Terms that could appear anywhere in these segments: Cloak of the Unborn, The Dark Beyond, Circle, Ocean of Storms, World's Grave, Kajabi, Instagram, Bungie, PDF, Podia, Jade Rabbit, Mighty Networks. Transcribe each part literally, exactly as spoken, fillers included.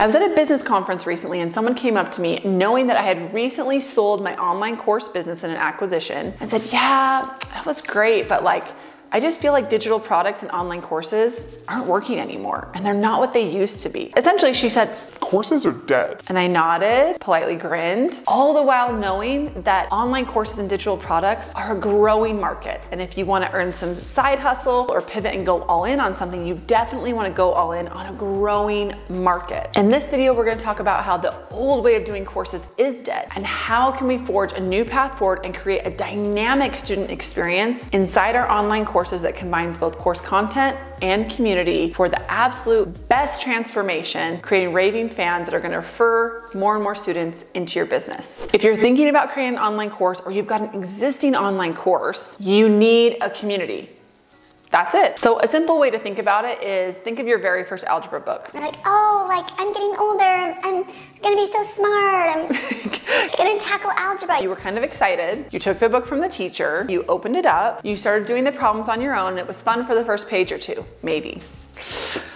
I was at a business conference recently and someone came up to me knowing that I had recently sold my online course business in an acquisition and said, yeah, that was great, but like, I just feel like digital products and online courses aren't working anymore and they're not what they used to be. Essentially, she said, courses are dead. And I nodded, politely grinned, all the while knowing that online courses and digital products are a growing market. And if you want to earn some side hustle or pivot and go all in on something, you definitely want to go all in on a growing market. In this video, we're going to talk about how the old way of doing courses is dead and how can we forge a new path forward and create a dynamic student experience inside our online course courses that combines both course content and community for the absolute best transformation, creating raving fans that are going to refer more and more students into your business. If you're thinking about creating an online course or you've got an existing online course, you need a community. That's it. So a simple way to think about it is think of your very first algebra book. You're like, oh, like I'm getting older, I'm gonna be so smart, I'm gonna tackle algebra. You were kind of excited. You took the book from the teacher, you opened it up, you started doing the problems on your own, and it was fun for the first page or two, maybe.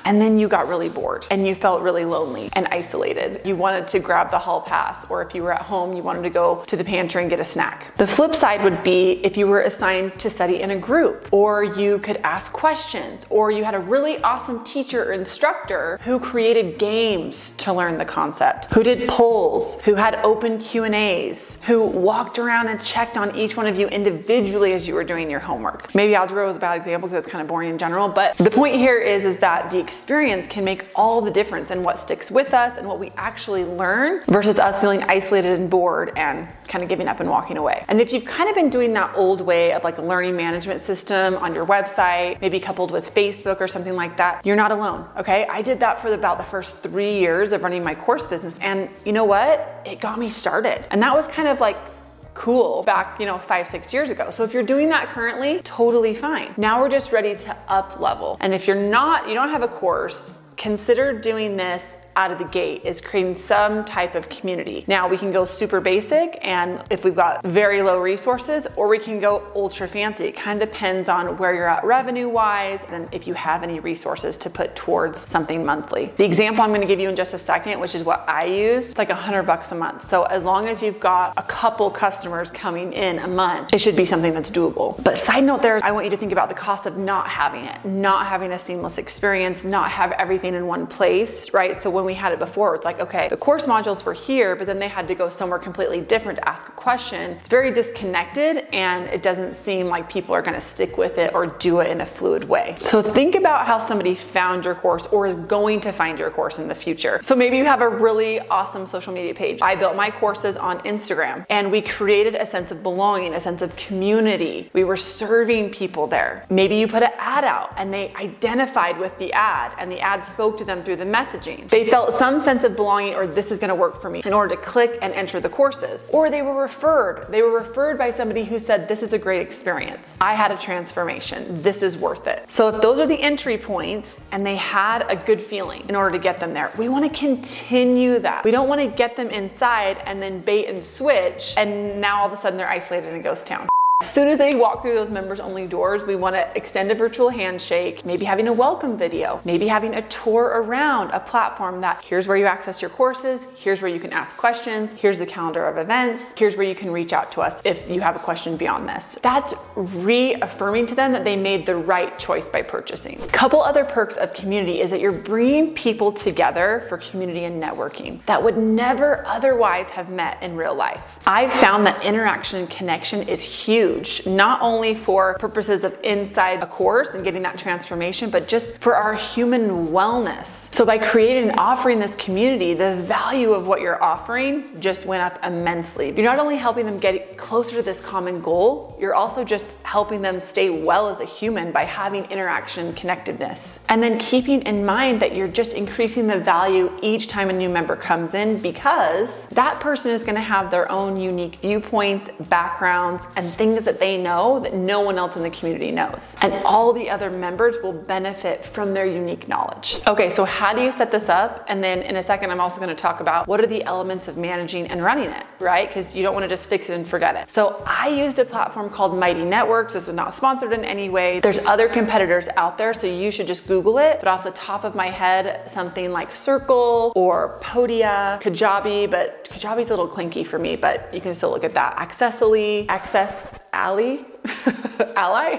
And then you got really bored and you felt really lonely and isolated. You wanted to grab the hall pass, or if you were at home, you wanted to go to the pantry and get a snack. The flip side would be if you were assigned to study in a group, or you could ask questions, or you had a really awesome teacher or instructor who created games to learn the concept, who did polls, who had open Q and A's, who walked around and checked on each one of you individually as you were doing your homework. Maybe algebra was a bad example because it's kind of boring in general, but the point here is, is that the experience can make all the difference in what sticks with us and what we actually learn versus us feeling isolated and bored and kind of giving up and walking away. And if you've kind of been doing that old way of like a learning management system on your website, maybe coupled with Facebook or something like that, you're not alone, okay? I did that for about the first three years of running my course business, and you know what? It got me started. And that was kind of like cool back, you know, five, six years ago. So if you're doing that currently, totally fine. Now we're just ready to up level. And if you're not, you don't have a course, consider doing this out of the gate, is creating some type of community. Now we can go super basic and if we've got very low resources, or we can go ultra fancy. It kind of depends on where you're at revenue wise and if you have any resources to put towards something monthly. The example I'm going to give you in just a second, which is what I use, it's like a hundred bucks a month. So as long as you've got a couple customers coming in a month, it should be something that's doable. But side note there, I want you to think about the cost of not having it, not having a seamless experience, not have everything in one place, right? So when When we had it before, it's like, okay, the course modules were here, but then they had to go somewhere completely different to ask a question. It's very disconnected and it doesn't seem like people are going to stick with it or do it in a fluid way. So think about how somebody found your course or is going to find your course in the future. So maybe you have a really awesome social media page. I built my courses on Instagram and we created a sense of belonging, a sense of community. We were serving people there. Maybe you put an ad out and they identified with the ad and the ad spoke to them through the messaging. They felt some sense of belonging, or this is going to work for me, in order to click and enter the courses. Or they were referred. They were referred by somebody who said, this is a great experience. I had a transformation. This is worth it. So if those are the entry points and they had a good feeling in order to get them there, we want to continue that. We don't want to get them inside and then bait and switch. And now all of a sudden they're isolated in a ghost town. As soon as they walk through those members only doors, we want to extend a virtual handshake, maybe having a welcome video, maybe having a tour around a platform that here's where you access your courses, here's where you can ask questions, here's the calendar of events, here's where you can reach out to us if you have a question beyond this. That's reaffirming to them that they made the right choice by purchasing. A couple other perks of community is that you're bringing people together for community and networking that would never otherwise have met in real life. I've found that interaction and connection is huge. Not only for purposes of inside a course and getting that transformation, but just for our human wellness. So by creating and offering this community, the value of what you're offering just went up immensely. You're not only helping them get closer to this common goal, you're also just helping them stay well as a human by having interaction, connectedness. And then keeping in mind that you're just increasing the value each time a new member comes in, because that person is going to have their own unique viewpoints, backgrounds, and things things that they know that no one else in the community knows. And all the other members will benefit from their unique knowledge. Okay, so how do you set this up? And then in a second, I'm also gonna talk about what are the elements of managing and running it, right? Because you don't wanna just fix it and forget it. So I used a platform called Mighty Networks. This is not sponsored in any way. There's other competitors out there, so you should just Google it. But off the top of my head, something like Circle or Podia, Kajabi, but Kajabi's a little clinky for me, but you can still look at that. Accessly, Access Alley, Ally?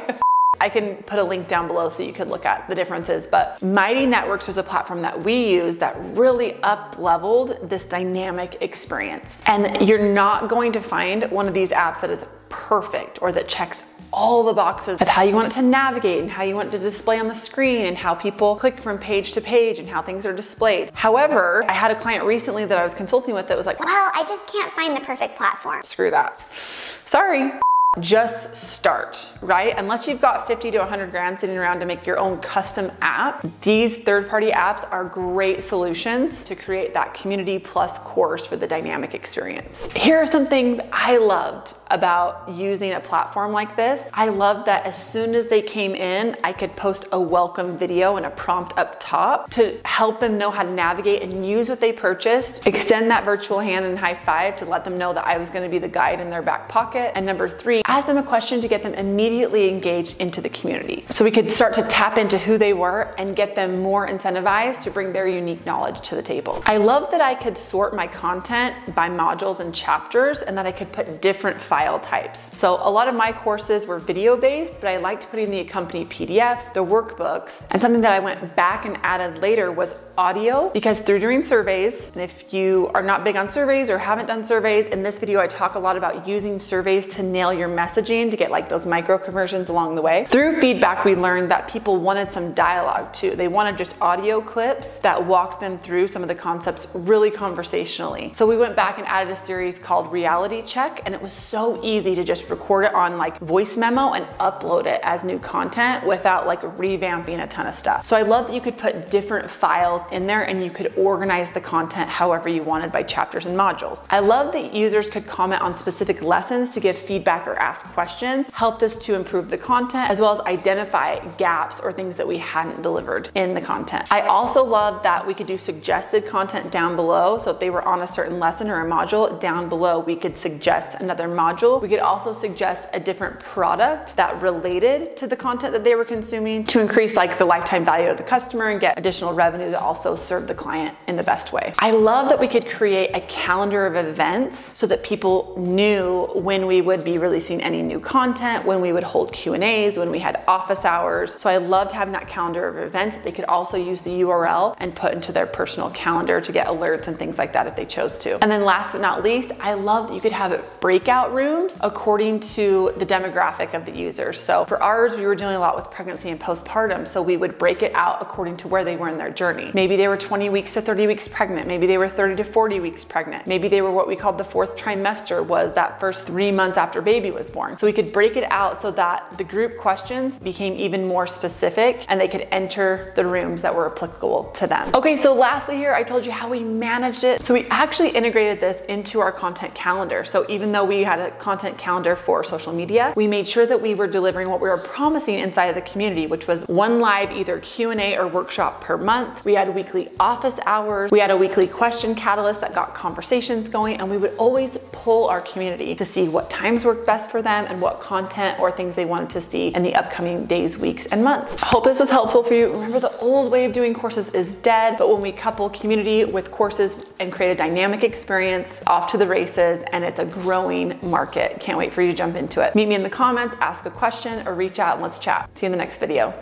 I can put a link down below so you could look at the differences, but Mighty Networks was a platform that we used that really up-leveled this dynamic experience. And you're not going to find one of these apps that is perfect or that checks all the boxes of how you want it to navigate and how you want it to display on the screen and how people click from page to page and how things are displayed. However, I had a client recently that I was consulting with that was like, well, I just can't find the perfect platform. Screw that. Sorry. Just start, right? Unless you've got fifty to a hundred grand sitting around to make your own custom app, these third-party apps are great solutions to create that community plus course for the dynamic experience. Here are some things I loved about using a platform like this. I loved that as soon as they came in, I could post a welcome video and a prompt up top to help them know how to navigate and use what they purchased, extend that virtual hand and high five to let them know that I was gonna be the guide in their back pocket. And number three, ask them a question to get them immediately engaged into the community. So we could start to tap into who they were and get them more incentivized to bring their unique knowledge to the table. I love that I could sort my content by modules and chapters and that I could put different file types. So a lot of my courses were video-based, but I liked putting the accompanying P D Fs, the workbooks, and something that I went back and added later was audio, because through doing surveys, and if you are not big on surveys or haven't done surveys, in this video I talk a lot about using surveys to nail your messaging to get like those micro conversions along the way. Through feedback we learned that people wanted some dialogue too. They wanted just audio clips that walked them through some of the concepts really conversationally. So we went back and added a series called Reality Check, and it was so easy to just record it on like voice memo and upload it as new content without like revamping a ton of stuff. So I love that you could put different files in there and you could organize the content however you wanted by chapters and modules. I love that users could comment on specific lessons to give feedback or ask questions, helped us to improve the content as well as identify gaps or things that we hadn't delivered in the content. I also love that we could do suggested content down below. So if they were on a certain lesson or a module down below, we could suggest another module. We could also suggest a different product that related to the content that they were consuming to increase like the lifetime value of the customer and get additional revenue that also also serve the client in the best way. I love that we could create a calendar of events so that people knew when we would be releasing any new content, when we would hold Q and A's, when we had office hours. So I loved having that calendar of events. They could also use the U R L and put into their personal calendar to get alerts and things like that if they chose to. And then last but not least, I love that you could have breakout rooms according to the demographic of the user. So for ours, we were dealing a lot with pregnancy and postpartum, so we would break it out according to where they were in their journey. Maybe they were twenty weeks to thirty weeks pregnant. Maybe they were thirty to forty weeks pregnant. Maybe they were what we called the fourth trimester, was that first three months after baby was born. So we could break it out so that the group questions became even more specific and they could enter the rooms that were applicable to them. Okay, so lastly here, I told you how we managed it. So we actually integrated this into our content calendar. So even though we had a content calendar for social media, we made sure that we were delivering what we were promising inside of the community, which was one live either Q and A or workshop per month. We had weekly office hours. We had a weekly question catalyst that got conversations going, and we would always poll our community to see what times worked best for them and what content or things they wanted to see in the upcoming days, weeks, and months. Hope this was helpful for you. Remember, the old way of doing courses is dead, but when we couple community with courses and create a dynamic experience, off to the races, and it's a growing market. Can't wait for you to jump into it. Meet me in the comments, ask a question, or reach out and let's chat. See you in the next video.